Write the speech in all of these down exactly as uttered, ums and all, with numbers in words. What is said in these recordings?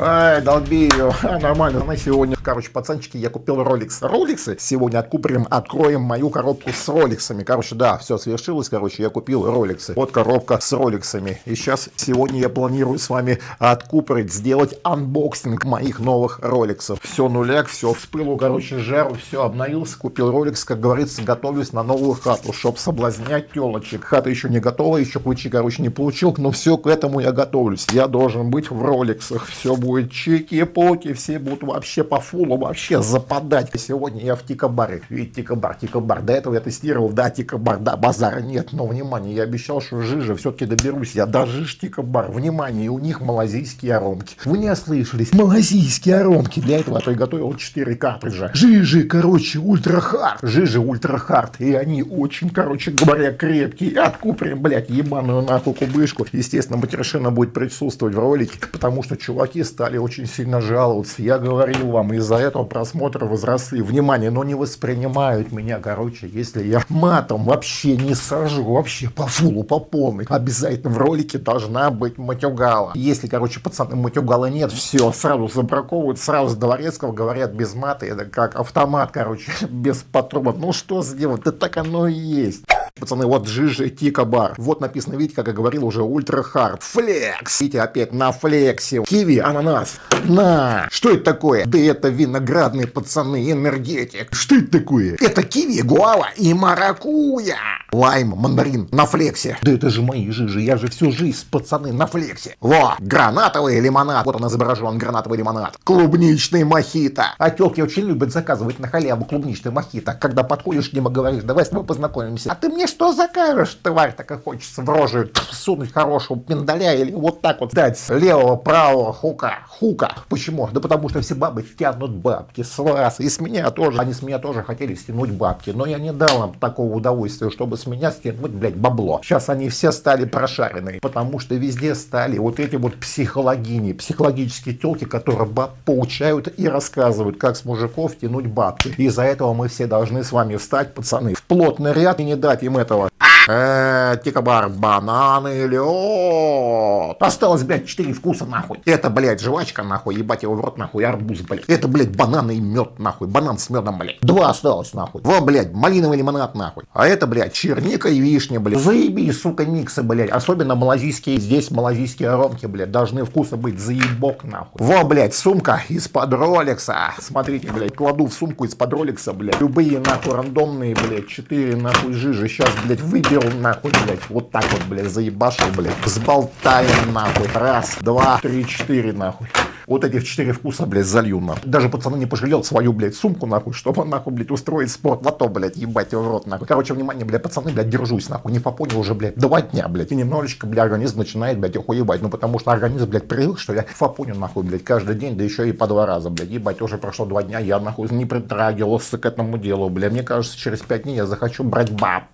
Ай, долби ее. А, нормально. Мы сегодня, короче, пацанчики, я купил Ролекс. Ролексы сегодня откупим, откроем мою коробку с Ролексами. Короче, да, все свершилось, короче, я купил Ролексы. Вот коробка с Ролексами. И сейчас, сегодня я планирую с вами откупорить, сделать анбоксинг моих новых Ролексов. Все нуляк, все вспылу, короче, жару, все обновился. Купил Ролекс, как говорится, готовлюсь на новую хату, чтоб соблазнять телочек. Хата еще не готова, еще ключи, короче, не получил, но все, к этому я готовлюсь. Я должен быть в Ролексах, все будет. Чики-поки, все будут вообще по фулу, вообще западать. Сегодня я в Тикобаре. Видите, Тикобар, Тикобар. До этого я тестировал, да, Тикобар, да, базара нет. Но, внимание, я обещал, что жижа, все-таки доберусь. Я до жиж Тикобар. Внимание, у них малазийские аромки. Вы не ослышались? Малазийские аромки. Для этого я приготовил четыре картриджа. Жижи, короче, ультра-хард. Жижи ультра-хард. И они очень, короче говоря, крепкие. Откуприм, блядь, ебаную нахуй кубышку. Естественно, матершина будет присутствовать в ролике, потому что чуваки стали очень сильно жаловаться. Я говорил вам, из-за этого просмотры возросли. Внимание, но не воспринимают меня, короче, если я матом вообще не сажу, вообще по фулу, по полной. Обязательно в ролике должна быть матюгала. Если, короче, пацаны, матюгала нет, все, сразу забраковывают, сразу с Дворецкого говорят без мата, это как автомат, короче, без патронов. Ну что сделать, да так оно и есть. Пацаны, вот жижи Тикобар. Вот написано, видите, как я говорил, уже ультра хард. Флекс. Видите, опять на флексе. Киви, ананас. На. Что это такое? Да это виноградные, пацаны, энергетик. Что это такое? Это киви, гуава и маракуйя. Лайм, мандарин, на флексе. Да это же мои жижи, я же всю жизнь, пацаны, на флексе. Во, гранатовый лимонад. Вот он изображен, гранатовый лимонад. Клубничный мохито. А тёлки очень любят заказывать на халяву клубничный мохито. Когда подходишь к ним и говоришь, давай с тобой познакомимся. А ты мне что закажешь, тварь, так и хочется в рожу сунуть хорошего пиндаля или вот так вот дать левого, правого, хука, хука. Почему? Да потому что все бабы тянут бабки с вас, и с меня тоже. Они с меня тоже хотели стянуть бабки, но я не дал им такого удовольствия, чтобы с меня стянуть, блядь, бабло. Сейчас они все стали прошаренные, потому что везде стали вот эти вот психологини, психологические тёлки, которые баб получают и рассказывают, как с мужиков тянуть бабки. Из-за этого мы все должны с вами встать, пацаны, в плотный ряд и не дать им этого. Э, Тикобар, бананы, лед. Осталось, блядь, четыре вкуса, нахуй. Это, блядь, жвачка, нахуй, ебать его в рот, нахуй, арбуз, блядь. Это, блядь, бананы и мед, нахуй, банан с медом, блядь. Два осталось, нахуй. Во, блядь, малиновый лимонад, нахуй. А это, блядь, черника и вишня, блядь. Заеби, сука, миксы, блядь. Особенно малазийские, здесь малазийские аромки, блядь, должны вкусы быть, заебок, нахуй. Во, блядь, сумка из-под Ролекса. Смотрите, блядь, кладу в сумку из-под Ролекса, блядь. Любые, нахуй, рандомные, блядь, четыре, нахуй, жижи. Сейчас, блядь, выберу. Нахуй, блядь, вот так вот, блядь, заебашил, блядь, взболтаем, нахуй, раз, два, три, четыре, нахуй. Вот эти четыре вкуса, блядь, залью, нахуй. Даже, пацаны, не пожалел свою, блядь, сумку, нахуй, чтобы, нахуй, блядь, устроить спорт лото, блядь, ебать его в рот, нахуй. Короче, внимание, блядь, пацаны, блядь, держусь, нахуй, не фапонил уже, блядь, два дня, блядь, и немножечко, блядь, организм начинает, блядь, охуевать, ну, потому что организм, блядь, привык, что я фапоню, нахуй, блядь, каждый день, да еще и по два раза, блядь, ебать, уже прошло два дня, я, нахуй, не притрагивался к этому делу, блядь, мне кажется, через пять дней я захочу брать баб.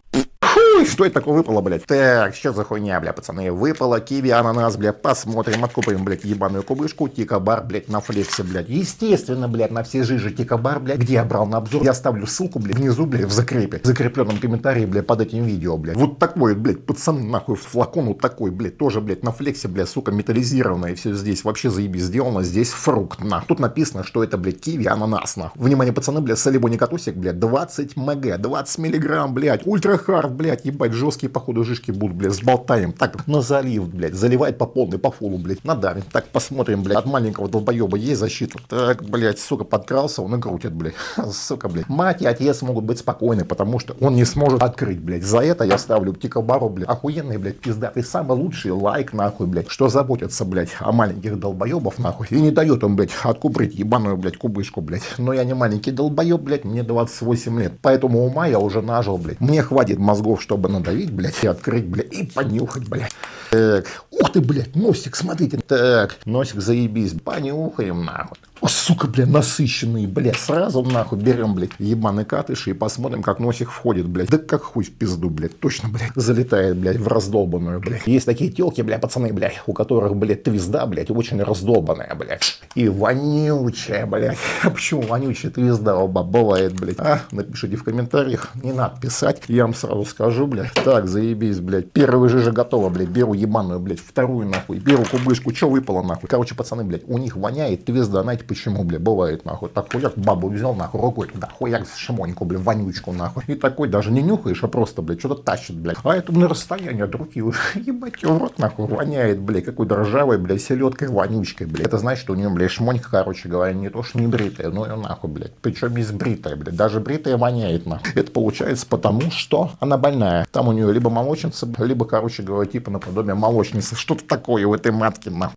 Что это такое выпало, блядь? Так, что за хуйня, бля, пацаны? Выпало киви, ананас, бля, посмотрим, откупаем, блядь, ебаную кубышку, Тикобар, блядь, на флексе, блядь. Естественно, блядь, на все жижи Тикобар, блядь, где я брал на обзор, я оставлю ссылку, блядь, внизу, блядь, в закрепе, в закрепленном комментарии, блядь, под этим видео, блядь. Вот такой, блядь, пацаны, нахуй, флакон вот такой, блядь, тоже, блядь, на флексе, блядь, сука, металлизированное, все здесь вообще заебись сделано, здесь фрукт, нахуй. Тут написано, что это, блядь, киви, ананас, нахуй. Внимание, пацаны, блядь, солибоникотусик, блядь, двадцать миллиграмм, двадцать миллиграмм, блядь, ультра-хард, блядь, ебать, жесткие, походу, жишки будут, блядь, с болтаем. Так, на залив, блядь, заливать по полной, по фулу, блядь, надавим. Так, посмотрим, блядь, от маленького долбоеба есть защита. Так, блядь, сука, подкрался, он и крутит, блядь. Сука, блядь. Мать и отец могут быть спокойны, потому что он не сможет открыть, блядь. За это я ставлю Тикобару, блядь, охуенный, блядь, пиздатый, самый лучший лайк, нахуй, блядь, что заботятся, блядь, о маленьких долбоебов, нахуй, и не дает им, блядь, откуприть ебаную, блядь, кубышку, блядь. Но я не маленький долбоеб, блядь, мне двадцать восемь лет, поэтому ума я уже нажил, блядь. Мне хватит мозгов, чтобы надавить, блядь, и открыть, блядь, и понюхать, блядь. Так, ух ты, блядь, носик, смотрите. Так, носик, заебись, понюхаем, нахуй. О, сука, бля, насыщенные, бля, сразу нахуй берем, блядь, ебаный катыш и посмотрим, как носик входит, блядь. Да как хуй в пизду, блядь, точно, блядь, залетает, блядь, в раздолбанную, блядь. Есть такие телки, бля, пацаны, блядь, у которых, блядь, твизда, блядь, очень раздолбанная, блядь. И вонючая, блядь. А почему вонючая твизда, оба, бывает, блядь? А, напишите в комментариях, не надо писать, я вам сразу скажу, блядь. Так, заебись, блядь, первая жижа готова, блядь, беру ебаную, блядь, вторую, нахуй, беру кубышку, чё выпало, нахуй. Короче, пацаны, блядь, у них воняет твизда, знаете почему, блядь, бывает, нахуй. Так хуяк бабу взял, нахуй, рукой туда, хуяк в шмоньку, блядь, вонючку, нахуй. И такой даже не нюхаешь, а просто, блядь, что-то тащит, блядь. А это на расстоянии от руки уже, ебать, в рот, нахуй, воняет, блядь, какой-то ржавой, блядь, селедкой, вонючкой, блядь. Это значит, что у нее, блядь, шмонька, короче говоря, не то, что не бритая, но ее нахуй, блядь. Причем без бритая, блядь, даже бритая воняет, нахуй. Это получается потому, что она больная. Там у нее либо молочница, либо, короче говоря, типа наподобие молочницы. Что-то такое у этой матки, нахуй.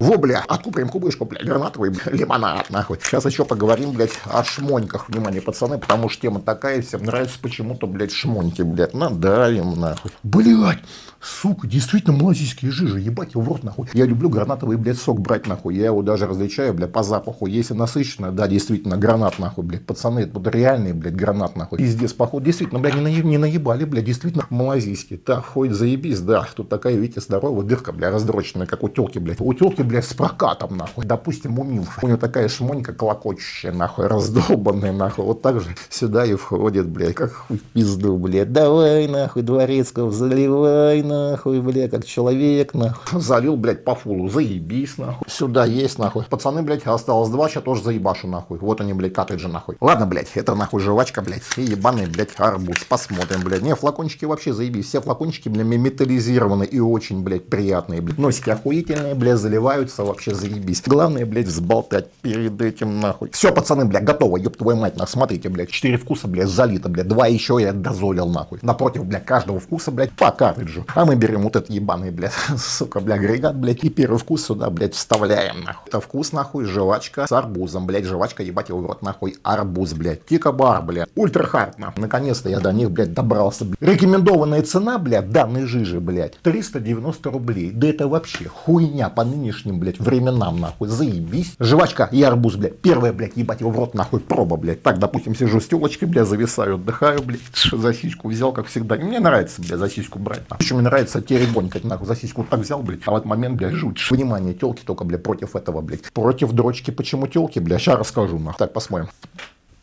Во, бля, откупаем кубышку, бля, гранатовый, бля, лимонад, нахуй. Сейчас еще поговорим, блядь, о шмоньках, внимание, пацаны, потому что тема такая, всем нравится почему-то, блядь, шмоньки, блядь, надавим, нахуй. Блядь, сука, действительно малазийские жижи, ебать его в рот, нахуй. Я люблю гранатовый, блядь, сок брать, нахуй, я его даже различаю, блядь, по запаху, если насыщенно, да, действительно, гранат, нахуй, блядь, пацаны, это вот реальный, блядь, гранат, нахуй. Пиздец, походу, действительно, блядь, не наебали, блядь, действительно, малазийские, так, хоть заебись, да, тут такая, видите, здоровая дырка, бля, раздроченная, как у телки, блядь, у телки, блядь, с прокатом, нахуй. Допустим, у Милф. У него такая шмонька колокочущая, нахуй, раздолбанная, нахуй. Вот так же сюда и входит, блядь, как хуй в пизду, блядь. Давай, нахуй, Дворецкого, заливай, нахуй, блядь, как человек, нахуй. Залил, блядь, по фулу, заебись, нахуй. Сюда есть, нахуй. Пацаны, блядь, осталось два, сейчас тоже заебашу, нахуй. Вот они, блядь, картриджи, нахуй. Ладно, блядь, это, нахуй, жвачка, блядь, и ебаный, блядь, арбуз. Посмотрим, блядь. Не, флакончики вообще заебись. Все флакончики, блядь, металлизированы и очень, блядь, приятные, блядь. Носики охуительные, блядь, заливают. Вообще заебись. Главное, блядь, взболтать перед этим, нахуй. Все, пацаны, блядь, готово, ёб твою мать, нах, смотрите, блядь, четыре вкуса, блядь, залито, блядь, два еще я дозолил, нахуй. Напротив, блядь, каждого вкуса, блядь, по картриджу. А мы берем вот этот ебаный, блядь, сука, блядь, агрегат, блядь, и первый вкус сюда, блядь, вставляем, нахуй. Это вкус, нахуй, жвачка с арбузом, блядь, жвачка, ебать его в рот, нахуй, арбуз, блядь, Тикобар, блядь, ультра хард, нахуй. Наконец-то я до них, блядь, добрался, блядь. Рекомендованная цена, блядь, данной жижи, блядь, триста девяносто рублей. Да это вообще хуйня по нынешней, блядь, временам, нахуй, заебись. Жвачка и арбуз, блядь, первая, блядь, ебать его в рот, нахуй, проба, блядь. Так, допустим, сижу с телочкой, блядь, зависаю, отдыхаю, блядь, за сиську взял, как всегда. Мне нравится, блядь, за сиську брать, нахуй. Еще мне нравится теребонькать, нахуй, за сиську так взял, блядь, а в этот момент, блядь, жуть. Внимание, телки только, блядь, против этого, блядь. Против дрочки, почему телки, блядь, сейчас расскажу, нахуй. Так, посмотрим.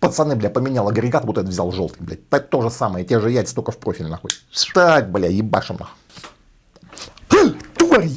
Пацаны, бля, поменял агрегат, вот этот взял желтый, блядь. Это то же самое, те же яйца, только в профиль, нахуй. Так, бля, ебашим, нахуй.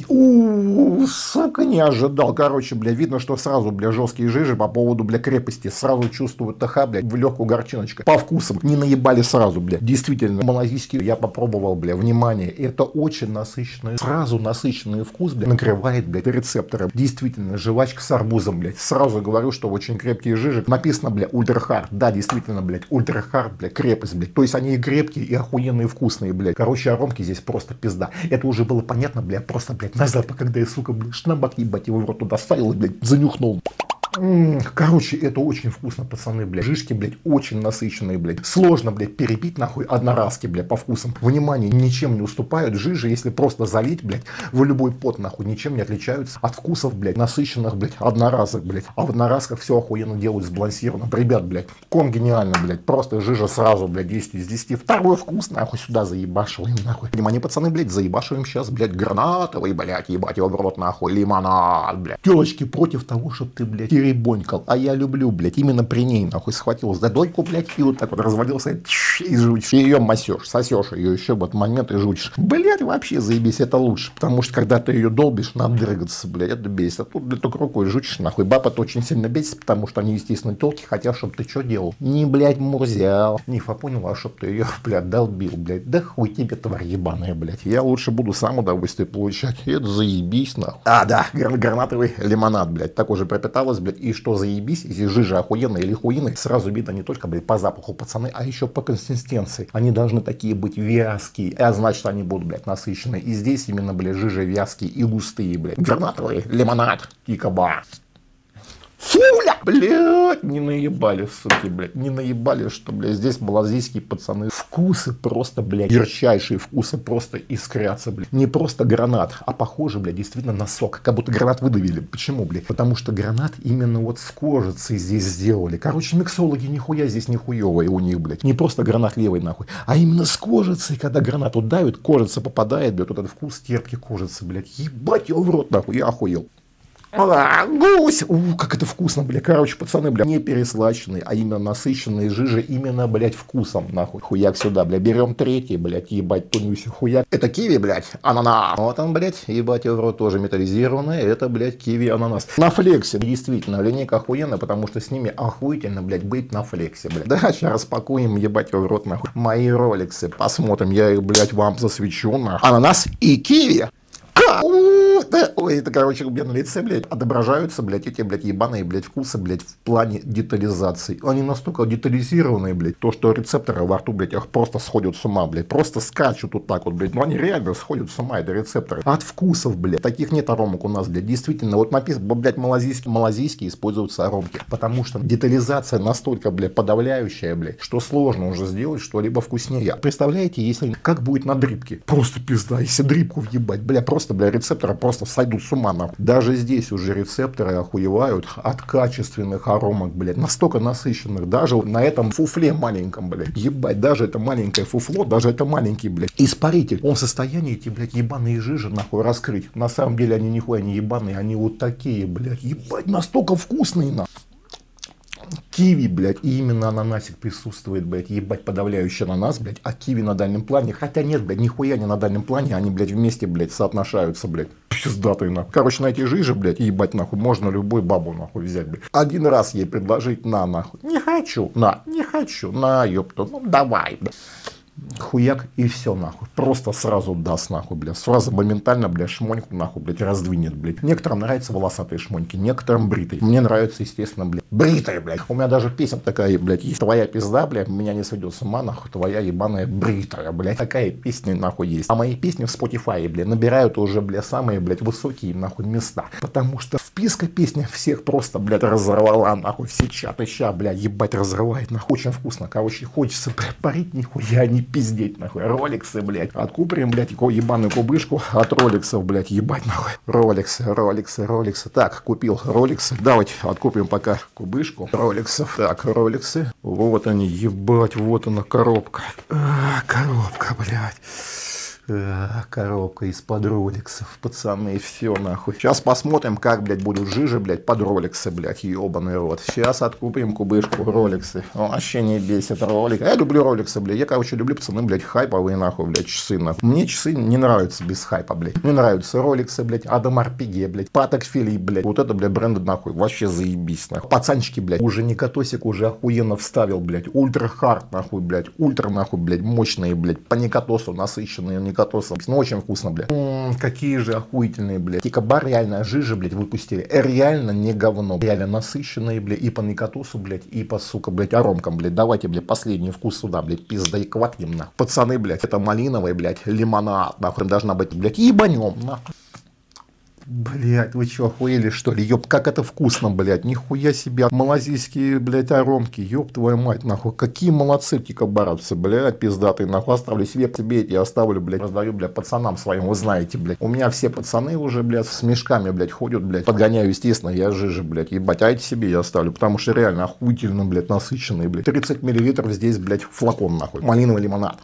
У-у-у, сука, не ожидал. Короче, бля, видно, что сразу, бля, жесткие жижи по поводу, бля, крепости. Сразу чувствую ТХ, бля, в легкую горчиночку. По вкусам не наебали сразу, бля. Действительно, малазийские я попробовал, бля, внимание. Это очень насыщенный, сразу насыщенный вкус, бля, накрывает, блядь, рецепторы. Действительно, жвачка с арбузом, блядь. Сразу говорю, что очень крепкие жижи. Написано, бля, ультрахард. Да, действительно, блядь, ультрахард, бля, крепость, блядь. То есть они и крепкие, и охуенные вкусные, блядь. Короче, аромки здесь просто пизда. Это уже было понятно, бля, просто блять, на запах, когда я, сука, блядь, шнабак, ебать, его в рот туда ставил и, блядь, занюхнул. Короче, это очень вкусно, пацаны, блядь. Жижки, блядь, очень насыщенные, блядь. Сложно, блядь, перепить, нахуй, одноразки, блядь, по вкусам. Внимание, ничем не уступают жижи, если просто залить, блядь, в любой пот, нахуй, ничем не отличаются от вкусов, блядь, насыщенных, блядь, одноразок, блядь. А в одноразках все охуенно делают сбалансированно. Ребят, блядь, кон гениально, блядь. Просто жижа сразу, блядь, десять из десяти. Второй вкус, нахуй, сюда заебашиваем, нахуй. Внимание, пацаны, блядь, заебашиваем сейчас, блядь, гранатовый, блядь, ебать его в рот, нахуй, лимонад, блядь. Телочки против того, чтобы ты, блядь, ребонькал, а я люблю, блядь, именно при ней, нахуй, схватил за дойку, блядь, и вот так вот развалился, и жучишь, ее массешь, сосешь ее еще в этот момент и жучишь. Блядь, вообще заебись, это лучше, потому что когда ты ее долбишь, надо дрыгаться, блядь, это бесит, а тут, блядь, только рукой жучишь, нахуй, баба-то очень сильно бесит, потому что они, естественно, толки хотят, чтобы ты что делал? Не, блядь, мурзял, не фапунил, а чтоб ты ее, блядь, долбил, блядь, да хуй тебе, тварь ебаная, блядь, я лучше буду сам удовольствие получать, это заебись, нахуй. А, да, гранатовый лимонад, блядь, так уже пропиталось, блядь. И что заебись, если жижа охуенная или хуиная, сразу видно не только, блядь, по запаху, пацаны, а еще по консистенции. Они должны такие быть вязкие, а значит они будут, блядь, насыщенные. И здесь именно, блядь, жижи вязкие и густые, блядь. Гранатовый лимонад Тикобар. Фуля! Блядь, не наебали, суки, блядь. Не наебали, что, блядь, здесь малазийские пацаны. Вкусы просто, блядь, ярчайшие вкусы просто искрятся, блядь. Не просто гранат, а похоже, блядь, действительно на сок. Как будто гранат выдавили. Почему, блядь? Потому что гранат именно вот с кожицей здесь сделали. Короче, миксологи нихуя здесь нихуевые у них, блядь. Не просто гранат левый, нахуй. А именно с кожицей, когда гранату давят, кожица попадает, блядь, вот этот вкус терпкий кожицы, блядь. Ебать его в рот, нахуй, я охуел. А, гусь! У, как это вкусно, бля. Короче, пацаны, бля, не переслаченные, а именно насыщенные жижи, именно, блядь, вкусом, нахуй. Хуяк сюда, бля, берем третий, блядь, ебать, тунюсь, хуяк. Это киви, блядь, ананас. Вот он, блядь, ебать, в рот тоже металлизированный, это, блядь, киви, ананас. На флексе, действительно, линейка охуенная, потому что с ними охуительно, блядь, быть на флексе, блядь. Да, сейчас распакуем, ебать, в рот, нахуй. Мои ролексы, посмотрим, я их, блядь, вам засвечу, нахуй. Ананас и киви. Ой, это, короче, у меня на лице, блядь, отображаются, блядь, эти, блядь, ебаные, блядь, вкусы, блядь, в плане детализации. Они настолько детализированные, блядь, то, что рецепторы во рту, блядь, их просто сходят с ума, блядь, просто скачут вот так вот, блядь, но они реально сходят с ума, это рецепторы. От вкусов, блядь, таких нет аромок у нас, блядь, действительно, вот написано, блядь, малазийские, малазийские используются аромки, потому что детализация настолько, блядь, подавляющая, блядь, что сложно уже сделать что-либо вкуснее. Представляете, если, как будет на дрипке? Просто пизда, если дрипку въебать, блядь, просто, блядь, рецепторы просто сойдут с ума, нахуй. Даже здесь уже рецепторы охуевают от качественных аромок, блядь, настолько насыщенных, даже на этом фуфле маленьком, блядь, ебать, даже это маленькое фуфло, даже это маленький, блядь, испаритель, он в состоянии эти, блядь, ебаные жижи, нахуй, раскрыть. На самом деле они нихуя не ебаные, они вот такие, блядь, ебать, настолько вкусные, нахуй. Киви, блядь, и именно ананасик присутствует, блядь, ебать, подавляющий ананас, блядь, а киви на дальнем плане, хотя нет, блядь, нихуя не на дальнем плане, они, блядь, вместе, блядь, соотношаются, блядь, пиздатый, нахуй. Короче, на эти жижи, блядь, ебать, нахуй, можно любой бабу, нахуй, взять, блядь. Один раз ей предложить, на, нахуй, не хочу, на, не хочу, на, ёпта, ну, давай, блядь. Хуяк и все, нахуй. Просто сразу даст, нахуй, блядь. Сразу моментально, блядь, шмоньку, нахуй, блядь, раздвинет, блядь. Некоторым нравятся волосатые шмоньки, некоторым бритые. Мне нравится, естественно, блядь, бритые, блядь. У меня даже песня такая, блядь, есть. Твоя пизда, блядь, меня не сведет с ума, нахуй, твоя ебаная бритая, блядь. Такая песня, нахуй, есть. А мои песни в Spotify, блядь, набирают уже, блядь, самые, блядь, высокие, нахуй, места. Потому что вписка песня всех просто, блядь, разорвала, нахуй, все чаты, ща, блядь, ебать, разрывает, нахуй, очень вкусно. Короче, хочется, блядь, парить, нихуя не пиздеть, нахуй. Ролексы, блядь. Откупим, блядь, его ебаную кубышку от ролексов, блядь, ебать, нахуй. Ролексы, ролексы, ролексы. Так, купил ролексы. Давайте откупим пока кубышку ролексов. Так, ролексы. Вот они, ебать, вот она коробка. А, коробка, блядь. А, коробка из-под ролексов, пацаны, все, нахуй. Сейчас посмотрим, как, блядь, будут жижи, блядь, под ролексы, блядь, ебаный рот. Сейчас откупим кубышку ролексы. Вообще не бесит ролик. Я люблю ролексы, блядь. Я, короче, люблю, пацаны, блядь, хайповые, нахуй, блядь, часы, нахуй. Мне часы не нравятся без хайпа, блядь. Мне нравятся ролексы, блядь, Адам ар пи джи, блядь, Патек Филипп, блядь. Вот это, блядь, бренды, нахуй, вообще заебись, нахуй. Пацанчики, блядь, уже не котосик, уже охуенно вставил, блядь. Ультра хард, нахуй, блядь. Ультра, нахуй, блядь, мощные, блядь. По никотосу насыщенные, никотосу. Ну, очень вкусно, блядь. М-м, какие же охуительные, блядь. Тикобар реально жижи, блядь, выпустили. Реально не говно. Реально насыщенные, блядь, и по никотосу, блядь, и по, сука, блядь, аромкам, блядь. Давайте, блядь, последний вкус сюда, блядь, пиздай квакнем, нахуй. Пацаны, блядь, это малиновый, блядь, лимонад, нахуй, должна быть, блядь, ебанем, нахуй. Блять, вы чё, охуели, что ли? Ёб, как это вкусно, блять, нихуя себе. Малазийские, блять, аромки, ёб твою мать, нахуй. Какие молодцы тикобаровцы, блять, пиздатые, нахуй. Оставлю себе, тебе эти оставлю, блять, раздаю, блять, пацанам своим, вы знаете, блять. У меня все пацаны уже, блять, с мешками, блять, ходят, блять. Подгоняю, естественно, я жижи, блять, ебать, а эти себе я оставлю, потому что реально охуительно, блять, насыщенные, блять. тридцать миллилитров здесь, блять, флакон, нахуй. Малиновый лимонад.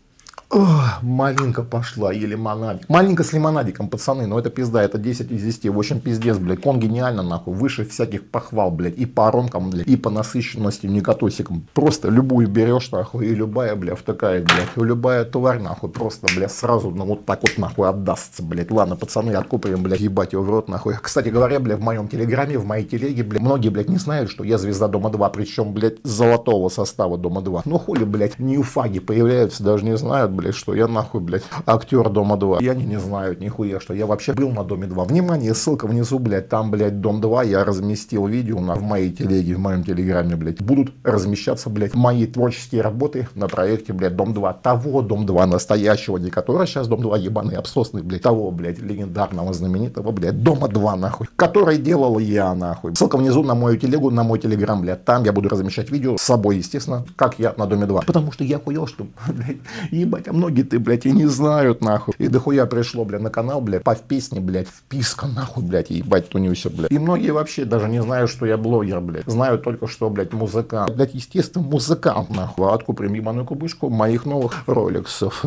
О, малинка пошла и лимонадик. Малинка с лимонадиком, пацаны, но это пизда, это десять из десяти, в общем, пиздец, блядь. Он гениально, нахуй, выше всяких похвал, блядь, и по аромкам, блядь, и по насыщенности никотосиком. Просто любую берешь, нахуй, и любая, блядь, втыкает, блядь, и любая тварь, нахуй, просто, блядь, сразу, ну, вот так вот, нахуй, отдастся, блядь. Ладно, пацаны, откупаем, блядь, ебать его в рот, нахуй. Кстати говоря, блядь, в моем телеграме, в моей телеге, блядь, многие, блядь, не знают, что я звезда Дома два, причем, блядь, золотого состава Дома два. Ну, хули, блядь, ньюфаги появляются, даже не знают, блядь, что я нахуй, блядь, актер Дома два. Я не, не знаю, нихуя, что я вообще был на Доме два. Внимание, ссылка внизу, блядь, там, блядь, Дом два, я разместил видео на, в моей телеге, в моем телеграме, блядь. Будут размещаться, блядь, мои творческие работы на проекте, блядь, Дом два. Того Дом два настоящего, не который сейчас Дом два ебаный, обсосный, блядь. Того, блядь, легендарного, знаменитого, блядь, Дома два, нахуй. Который делал я, нахуй. Ссылка внизу на мою телегу, на мой телеграм, блядь. Там я буду размещать видео с собой, естественно, как я на Доме два. Потому что я хуел, что, блядь, ебать, а многие ты, блядь, и не знают, нахуй. И дохуя пришло, блядь, на канал, блядь, по песне, блядь, вписка, нахуй, блядь, ебать, ту не все, блядь. И многие вообще даже не знают, что я блогер, блядь. Знаю только, что, блядь, музыкант. Блядь, естественно, музыкант, нахуй. Откупим ебаную кубышку моих новых ролексов.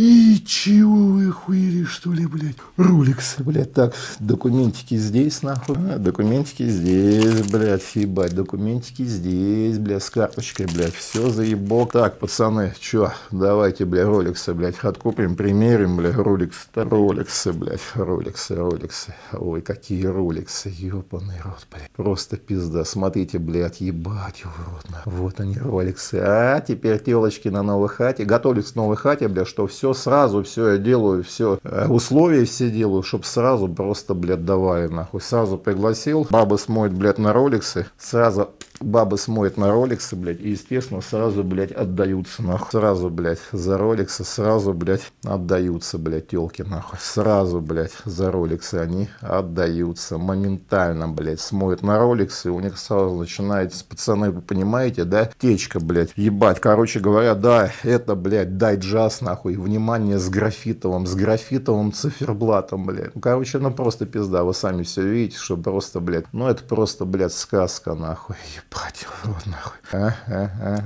И чего вы охуели, что ли, блядь? Rolex, блядь, так, документики здесь, нахуй, а, документики здесь, блядь, ебать, документики здесь, блядь, с карточкой, блядь, все заебок. Так, пацаны, чё, давайте, блядь, Rolex, блядь, откупим, примерим, блядь, Rolex, Rolex, блядь, Rolex, Rolex, ой, какие Rolex, ёбаный рот, блядь, просто пизда, смотрите, блядь, ебать, уродно, вот они, Rolex, а теперь телочки на новой хате, готовлюсь к новой хате, блядь, что все сразу, все я делаю, все условия все делаю, чтобы сразу просто, блядь, давали, нахуй. Сразу пригласил, бабы смоют, блядь, на роликсы, сразу бабы смоют на роликсы, блядь, и, естественно, сразу, блядь, отдаются, нахуй. Сразу, блядь, за роликсы, сразу, блядь, отдаются, блядь, телки, нахуй. Сразу, блядь, за роликсы они отдаются, моментально, блядь, смоют на роликсы, у них сразу начинается, пацаны, вы понимаете, да, течка, блядь, ебать, короче говоря, да, это, блядь, дайджаст, нахуй, внимание, с графитовым, с графитовым циферблатом, блядь. Ну, короче, ну просто пизда, вы сами все видите, что просто, блядь, ну это просто, блядь, сказка, нахуй, ебать, вот, нахуй. А, а, а, а,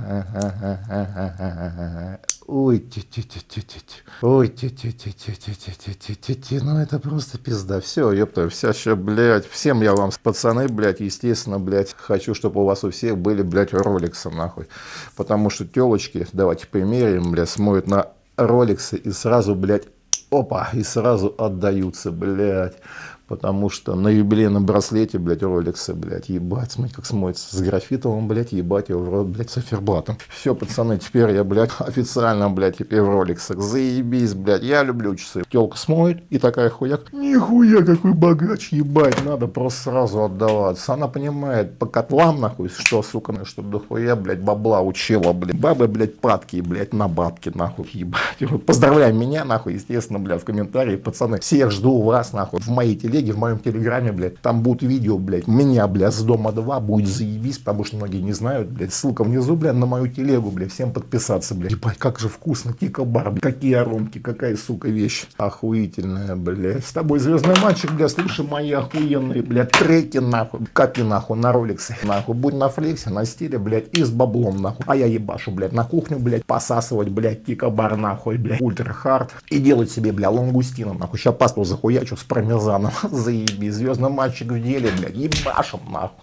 а, а, а, а. Ой, ти-ти-ти-ти-ти-ти. Ой, ти-ти-ти-ти-ти-ти-ти-ти-ти. Ну это просто пизда. Все, ёпта, вся ща, блядь. Всем я вам, пацаны, блядь, естественно, блядь, хочу, чтобы у вас у всех были, блядь, роликсы, нахуй. Потому что телочки, давайте примерим, блядь, смоют на роликсы и сразу, блядь, опа, и сразу отдаются, блядь. Потому что на юбилейном браслете, блядь, роликсы, блядь, ебать, смотри, как смоется с графитовым, блядь, ебать, его в рот, блядь, с циферблатом. Все, пацаны, теперь я, блядь, официально, блядь, теперь в роликсах. Заебись, блядь, я люблю часы. Телка смоет, и такая хуяк. Нихуя, какой богач, ебать, надо просто сразу отдаваться. Она понимает по котлам, нахуй, что, сука, что дохуя, блядь, бабла учила, блядь. Бабы, блядь, падки, блядь, на бабки, нахуй, ебать. Поздравляю меня, нахуй, естественно, блядь, в комментарии, пацаны, всех жду вас, нахуй, в моей телеге. В моем телеграме, блядь, там будут видео, блядь, меня, блядь, с Дома два будет заебись, потому что многие не знают, блядь, ссылка внизу, блядь, на мою телегу, блядь, всем подписаться, блядь, ебать, как же вкусно, Тикобар, блядь, какие аромки, какая, сука, вещь охуительная, блядь, с тобой звездный мальчик, блядь, слушай мои охуенные, блядь, треки, нахуй, капи, нахуй, на роликсы, нахуй, будь на флексе, на стиле, блядь, и с баблом, нахуй, а я ебашу, блядь, на кухню, блядь, посасывать, блядь, Тикобар, нахуй, блядь, ультра хард, и делать себе, блядь, лангустина, нахуй, сейчас пасту захуячу с пармезаном. Заеби, звездный мальчик в деле, блядь, ебашим, нахуй.